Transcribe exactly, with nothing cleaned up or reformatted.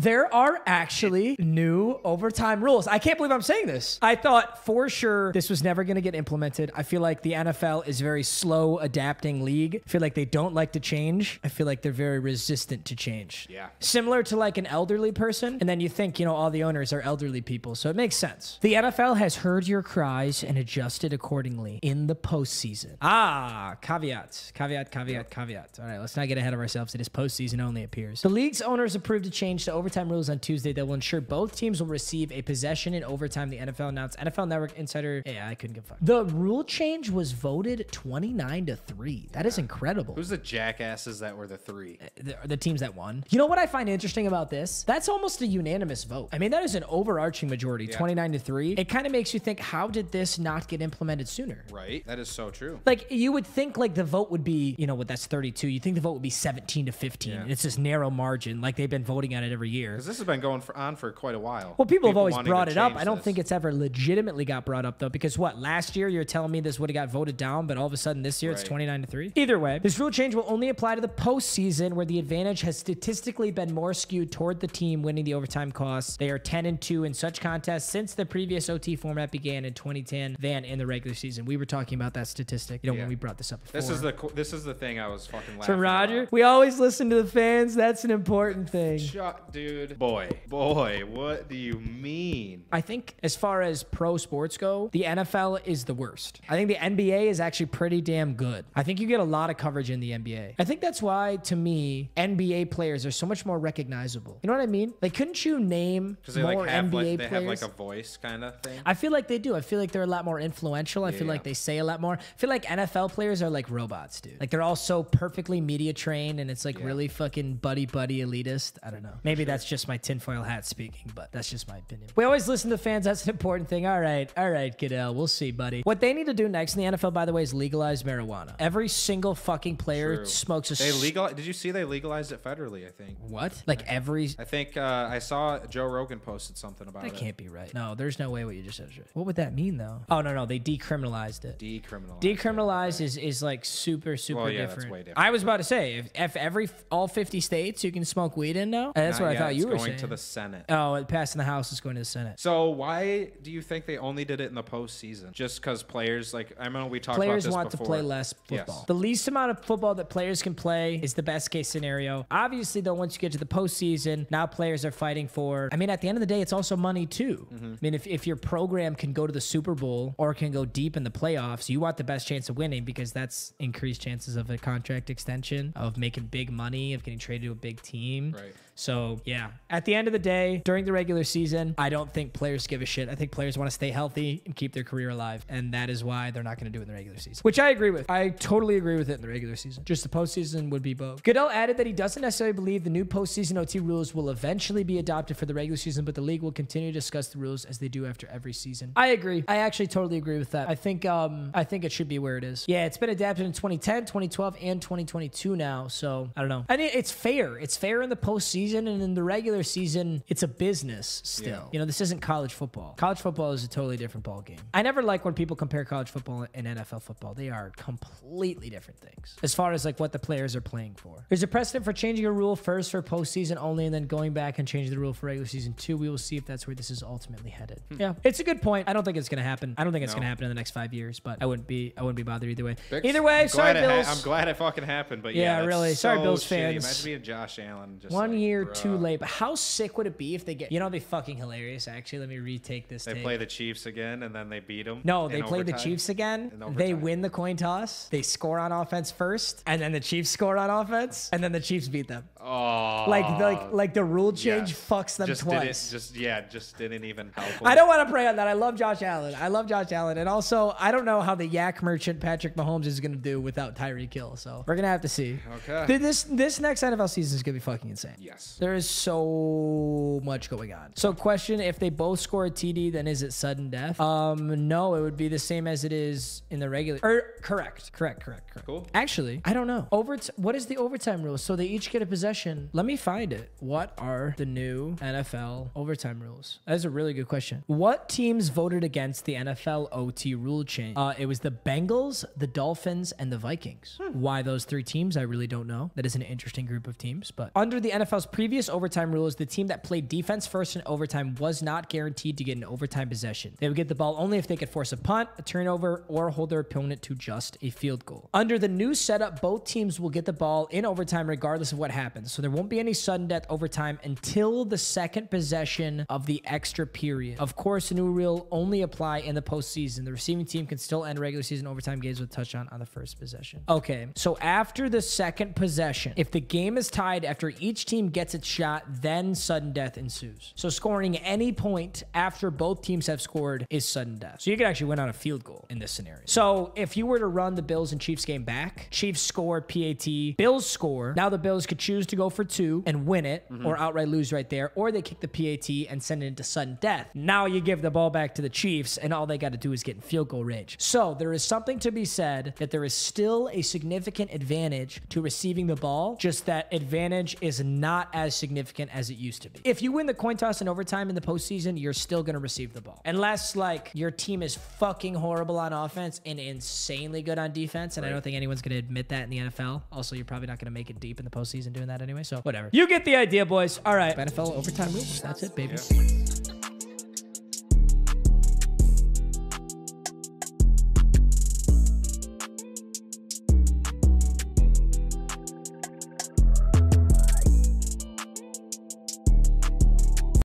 There are actually new overtime rules. I can't believe I'm saying this. I thought for sure this was never going to get implemented. I feel like the N F L is a very slow adapting league. I feel like they don't like to change. I feel like they're very resistant to change. Yeah. Similar to like an elderly person. And then you think, you know, all the owners are elderly people. So it makes sense. The N F L has heard your cries and adjusted accordingly in the postseason. Ah, caveat, caveat, caveat, caveat. All right, let's not get ahead of ourselves. It is postseason only, appears. The league's owners approved a change to overtime Overtime rules on Tuesday that will ensure both teams will receive a possession in overtime. The N F L announced. N F L Network insider. Yeah, I couldn't give a fuck. The rule change was voted twenty-nine to three. That yeah. is incredible. Who's the jackasses that were the three? The, the teams that won. You know what I find interesting about this? That's almost a unanimous vote. I mean, that is an overarching majority, yeah. twenty-nine to three. It kind of makes you think, how did this not get implemented sooner? Right. That is so true. Like, you would think like the vote would be, you know what, that's thirty-two. You think the vote would be seventeen to fifteen. Yeah. And it's this narrow margin. Like, they've been voting on it every year. Because this has been going for, on for quite a while. Well, people, people have always brought it up. I don't this. think it's ever legitimately got brought up, though, because what? Last year, you're telling me this would have got voted down, but all of a sudden this year, right. It's twenty-nine to three. Either way, this rule change will only apply to the postseason, where the advantage has statistically been more skewed toward the team winning the overtime costs. They are ten and two in such contests since the previous O T format began in twenty ten than in the regular season. We were talking about that statistic, you know, yeah. when we brought this up before. This is the, this is the thing I was fucking laughing So, Roger, about. We always listen to the fans. That's an important thing. Shut, dude. Dude, boy, boy, what do you mean? I think as far as pro sports go, the N F L is the worst. I think the N B A is actually pretty damn good. I think you get a lot of coverage in the N B A. I think that's why, to me, N B A players are so much more recognizable. You know what I mean? Like, couldn't you name they more like have N B A like, they players? They have like a voice kind of thing. I feel like they do. I feel like they're a lot more influential. I yeah. feel like they say a lot more. I feel like N F L players are like robots, dude. Like, they're all so perfectly media trained, and it's like yeah. really fucking buddy-buddy elitist. I don't know. Maybe that's That's just my tinfoil hat speaking, but that's just my opinion. We always listen to fans. That's an important thing. All right. All right, Goodell. We'll see, buddy. What they need to do next in the N F L, by the way, is legalize marijuana. Every single fucking player True. smokes a... They legal. Did you see they legalized it federally, I think? What? Like every... I think uh, I saw Joe Rogan posted something about that it. That can't be right. No, there's no way what you just said. What would that mean, though? Oh, no, no. They decriminalized it. Decriminalized. Decriminalized it, is, is like super, super well, yeah, different. That's way different. I was about to say, if, if every... All fifty states you can smoke weed in now, that's what I thought. It's you were going saying. to the Senate. Oh, it passed in the House. It's going to the Senate. So why do you think they only did it in the postseason? Just because players, like, I know we talked players about this want before. to play less football. Yes. The least amount of football that players can play is the best case scenario. Obviously, though, once you get to the postseason, now players are fighting for, I mean, at the end of the day, it's also money, too. Mm-hmm. I mean, if, if your program can go to the Super Bowl or can go deep in the playoffs, you want the best chance of winning, because that's increased chances of a contract extension, of making big money, of getting traded to a big team. Right. So, yeah. At the end of the day, during the regular season, I don't think players give a shit. I think players want to stay healthy and keep their career alive. And that is why they're not going to do it in the regular season, which I agree with. I totally agree with it in the regular season. Just the postseason would be both. Goodell added that he doesn't necessarily believe the new postseason O T rules will eventually be adopted for the regular season, but the league will continue to discuss the rules as they do after every season. I agree. I actually totally agree with that. I think um, I think it should be where it is. Yeah, it's been adapted in twenty ten, twenty twelve, and twenty twenty-two now. So I don't know. I mean, it's fair. It's fair in the postseason, and in the regular season, it's a business still. Yeah. You know, this isn't college football. College football is a totally different ball game. I never like when people compare college football and N F L football. They are completely different things as far as like what the players are playing for. There's a precedent for changing a rule first for postseason only and then going back and changing the rule for regular season two. We will see if that's where this is ultimately headed. Hmm. Yeah, it's a good point. I don't think it's going to happen. I don't think it's no. going to happen in the next five years, but I wouldn't be I wouldn't be bothered either way. Bix, either way, I'm sorry, Bills. I'm glad it fucking happened, but yeah, yeah really. So sorry, Bills shitty. fans. Imagine being Josh Allen. Just One like, year bro. too late. But how sick would it be if they get... You know, it'd be fucking hilarious. Actually, let me retake this. They tape. play the Chiefs again, and then they beat them. No, they play overtime. the Chiefs again. They win the coin toss. They score on offense first, and then the Chiefs score on offense, and then the Chiefs beat them. Oh, like like like the rule change yes. fucks them just twice. Just yeah, just didn't even help them. I don't want to pray on that. I love Josh Allen. I love Josh Allen, and also I don't know how the yak merchant Patrick Mahomes is gonna do without Tyreek Hill. So we're gonna have to see. Okay. This this next N F L season is gonna be fucking insane. Yes. There is so much going on. So question, if they both score a T D, then is it sudden death? Um, no, it would be the same as it is in the regular. Or correct, correct, correct, correct. Cool. Actually, I don't know. Over what is the overtime rule? So they each get a possession. Let me. me find it. What are the new N F L overtime rules? That's a really good question. What teams voted against the N F L O T rule change? Uh, it was the Bengals, the Dolphins, and the Vikings. Hmm. Why those three teams, I really don't know. That is an interesting group of teams. But under the N F L's previous overtime rules, the team that played defense first in overtime was not guaranteed to get an overtime possession. They would get the ball only if they could force a punt, a turnover, or hold their opponent to just a field goal. Under the new setup, both teams will get the ball in overtime regardless of what happens. So there won't be any sudden death overtime until the second possession of the extra period. Of course, the new rule only apply in the postseason. The receiving team can still end regular season overtime games with a touchdown on the first possession. Okay, so after the second possession, if the game is tied after each team gets its shot, then sudden death ensues. So scoring any point after both teams have scored is sudden death. So you could actually win on a field goal in this scenario. So if you were to run the Bills and Chiefs game back, Chiefs score, P A T, Bills score. Now the Bills could choose to go for two and win it, mm-hmm. or outright lose right there, or they kick the P A T and send it into sudden death. Now you give the ball back to the Chiefs, and all they got to do is get in field goal range. So there is something to be said that there is still a significant advantage to receiving the ball, just that advantage is not as significant as it used to be. If you win the coin toss in overtime in the postseason, you're still going to receive the ball. Unless, like, your team is fucking horrible on offense and insanely good on defense, and right. I don't think anyone's going to admit that in the N F L. Also, you're probably not going to make it deep in the postseason doing that anyway, so whatever. You get the idea, boys. All right. N F L overtime rules. That's it, baby. Yeah.